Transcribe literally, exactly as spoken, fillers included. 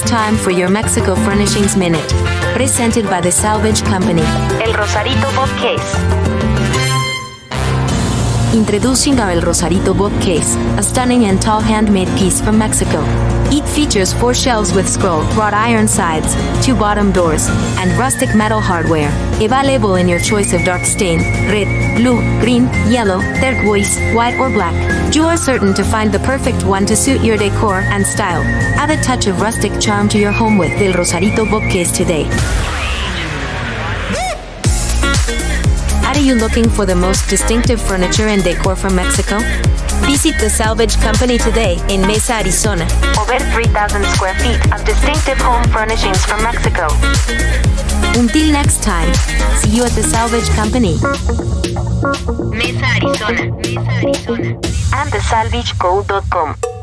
It's time for your Mexico Furnishings Minute, presented by The Salvage Company. El Rosarito Bookcase. Introducing our El Rosarito Bookcase, a stunning and tall handmade piece from Mexico. It features four shelves with scroll wrought iron sides, two bottom doors, and rustic metal hardware, available in your choice of dark stain, red, blue, green, yellow, turquoise, white or black. You are certain to find the perfect one to suit your decor and style. Add a touch of rustic charm to your home with El Rosarito Bookcase today. Are you looking for the most distinctive furniture and decor from Mexico? Visit The Salvage Company today in Mesa, Arizona. Over three thousand square feet of distinctive home furnishings from Mexico. Until next time, see you at The Salvage Company. Mesa, Arizona. Mesa, Arizona. And the salvage co dot com.